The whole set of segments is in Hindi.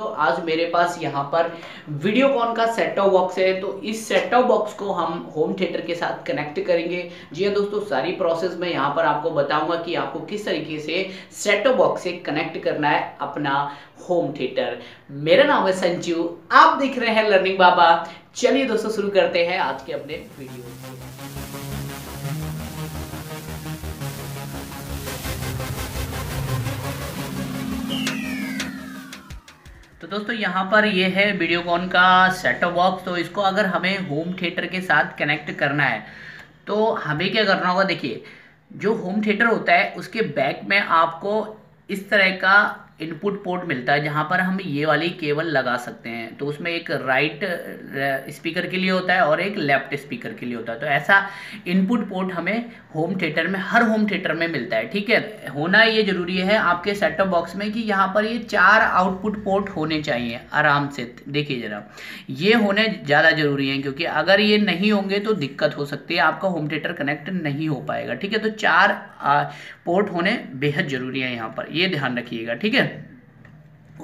तो आज मेरे पास यहाँ पर वीडियोकॉन का सेट टॉप बॉक्स है। तो इस सेट टॉप बॉक्स को हम होम थिएटर के साथ कनेक्ट करेंगे। जी हाँ दोस्तों, सारी प्रोसेस मैं यहाँ पर आपको बताऊंगा कि आपको किस तरीके से सेट टॉप बॉक्स से कनेक्ट करना है अपना होम थिएटर। मेरा नाम है संजीव, आप देख रहे हैं लर्निंग बाबा। चलिए दोस्तों शुरू करते हैं आज के अपने वीडियो। दोस्तों यहाँ पर ये है वीडियोकॉन का सेट टॉप बॉक्स। तो इसको अगर हमें होम थिएटर के साथ कनेक्ट करना है तो हमें क्या करना होगा, देखिए जो होम थिएटर होता है उसके बैक में आपको इस तरह का इनपुट पोर्ट मिलता है जहाँ पर हम ये वाली केबल लगा सकते हैं। तो उसमें एक राइट स्पीकर के लिए होता है और एक लेफ्ट स्पीकर के लिए होता है। तो ऐसा इनपुट पोर्ट हमें होम थिएटर में, हर होम थिएटर में मिलता है। ठीक है, होना ये ज़रूरी है आपके सेट टॉप बॉक्स में कि यहाँ पर ये 4 आउटपुट पोर्ट होने चाहिए आराम से। देखिए ज़रा, ये होने ज़्यादा ज़रूरी है क्योंकि अगर ये नहीं होंगे तो दिक्कत हो सकती है, आपका होम थिएटर कनेक्ट नहीं हो पाएगा। ठीक है, तो 4 पोर्ट होने बेहद ज़रूरी है यहाँ पर, ये ध्यान रखिएगा। ठीक है,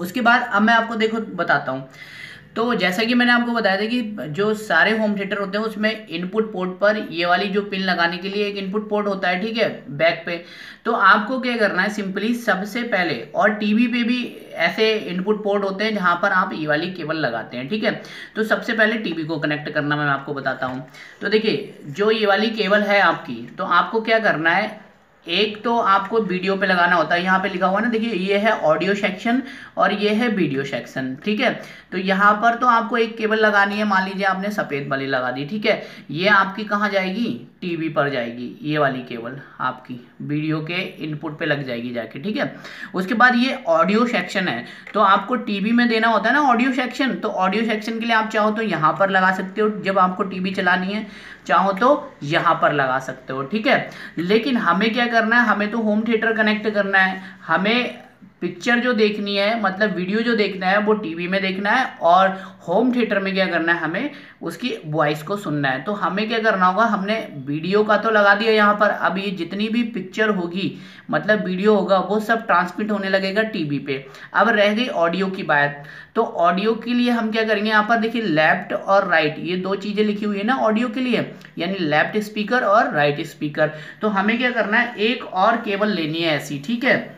उसके बाद अब मैं आपको देखो बताता हूँ। तो जैसा कि मैंने आपको बताया था कि जो सारे होम थिएटर होते हैं उसमें इनपुट पोर्ट पर ये वाली जो पिन लगाने के लिए एक इनपुट पोर्ट होता है। ठीक है, बैक पे। तो आपको क्या करना है, सिंपली सबसे पहले, और टीवी पे भी ऐसे इनपुट पोर्ट होते हैं जहाँ पर आप ये वाली केबल लगाते हैं। ठीक है, तो सबसे पहले टीवी को कनेक्ट करना मैं आपको बताता हूँ। तो देखिए जो ये वाली केबल है आपकी, तो आपको क्या करना है, एक तो आपको वीडियो पे लगाना होता है। यहाँ पे लिखा हुआ है ना, देखिए ये है ऑडियो सेक्शन और ये है वीडियो सेक्शन। ठीक है, तो यहाँ पर तो आपको एक केबल लगानी है, मान लीजिए आपने सफ़ेद वाली लगा दी। ठीक है, ये आपकी कहाँ जाएगी, टीवी पर जाएगी। ये वाली केबल आपकी वीडियो के इनपुट पे लग जाएगी जाके। ठीक है, उसके बाद ये ऑडियो सेक्शन है, तो आपको टीवी में देना होता है ना ऑडियो सेक्शन। तो ऑडियो सेक्शन के लिए आप चाहो तो यहाँ पर लगा सकते हो, जब आपको टीवी चलानी है चाहो तो यहाँ पर लगा सकते हो। ठीक है, लेकिन हमें क्या करना है, हमें तो होम थिएटर कनेक्ट करना है। हमें पिक्चर जो देखनी है, मतलब वीडियो जो देखना है वो टीवी में देखना है, और होम थिएटर में क्या करना है, हमें उसकी वॉइस को सुनना है। तो हमें क्या करना होगा, हमने वीडियो का तो लगा दिया यहाँ पर, अब ये जितनी भी पिक्चर होगी, मतलब वीडियो होगा, वो सब ट्रांसमिट होने लगेगा टीवी पे। अब रह गई ऑडियो की बात। तो ऑडियो के लिए हम क्या करेंगे, यहाँ पर देखिए लेफ्ट और राइट, ये दो चीज़ें लिखी हुई है ना ऑडियो के लिए, यानी लेफ्ट स्पीकर और राइट स्पीकर। तो हमें क्या करना है, एक और केबल लेनी है ऐसी। ठीक है,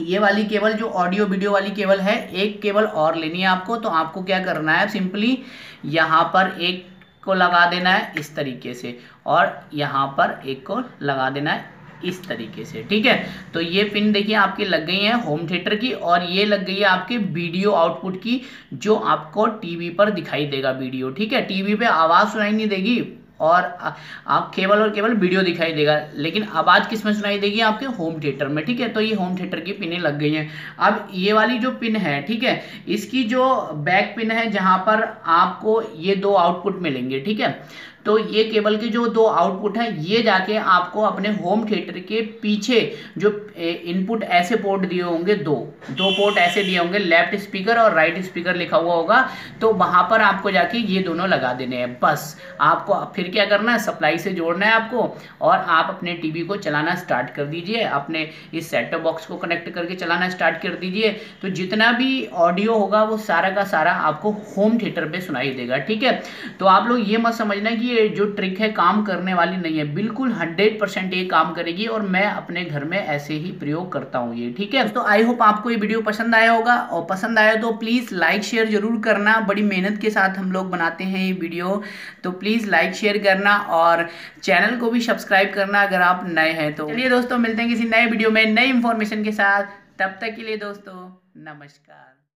ये वाली केबल जो ऑडियो वीडियो वाली केबल है, एक केबल और लेनी है आपको। तो आपको क्या करना है, सिंपली यहाँ पर एक को लगा देना है इस तरीके से, और यहाँ पर एक को लगा देना है इस तरीके से। ठीक है, तो ये पिन देखिए आपकी लग गई है होम थिएटर की, और ये लग गई है आपके वीडियो आउटपुट की, जो आपको टीवी पर दिखाई देगा वीडियो। ठीक है, टीवी पे आवाज़ सुनाई नहीं देगी, और आप केवल और केवल वीडियो दिखाई देगा, लेकिन आवाज़ किस में सुनाई देगी, आपके होम थिएटर में। ठीक है, तो ये होम थिएटर की पिनें लग गई हैं। अब ये वाली जो पिन है, ठीक है, इसकी जो बैक पिन है जहाँ पर आपको ये 2 आउटपुट मिलेंगे। ठीक है, तो ये केबल के जो 2 आउटपुट हैं, ये जाके आपको अपने होम थिएटर के पीछे जो इनपुट ऐसे पोर्ट दिए होंगे, दो पोर्ट ऐसे दिए होंगे, लेफ्ट स्पीकर और राइट स्पीकर लिखा हुआ होगा, तो वहाँ पर आपको जाके ये दोनों लगा देने हैं। बस आपको फिर क्या करना है, सप्लाई से जोड़ना है आपको, और आप अपने टीवी को चलाना स्टार्ट कर दीजिए। अपने इस सेट टॉप बॉक्स को कनेक्ट करके चलाना स्टार्ट कर दीजिए। तो जितना भी ऑडियो होगा वो सारा का सारा आपको होम थिएटर पर सुनाई देगा। ठीक है, तो आप लोग ये मत समझना कि जो ट्रिक है काम करने वाली नहीं है, बिल्कुल 100% ये काम करेगी, और मैं अपने घर में ऐसे ही प्रयोग करता हूँ ये। ठीक है, तो आई होप आपको ये वीडियो पसंद आया होगा, और पसंद आया तो प्लीज लाइक शेयर जरूर करना। बड़ी मेहनत के साथ हम लोग बनाते हैं ये वीडियो, तो प्लीज लाइक शेयर करना और चैनल को भी सब्सक्राइब करना अगर आप नए हैं। तो चलिए दोस्तों, मिलते हैं किसी नए वीडियो में नई इंफॉर्मेशन के साथ। तब तक के लिए दोस्तों नमस्कार।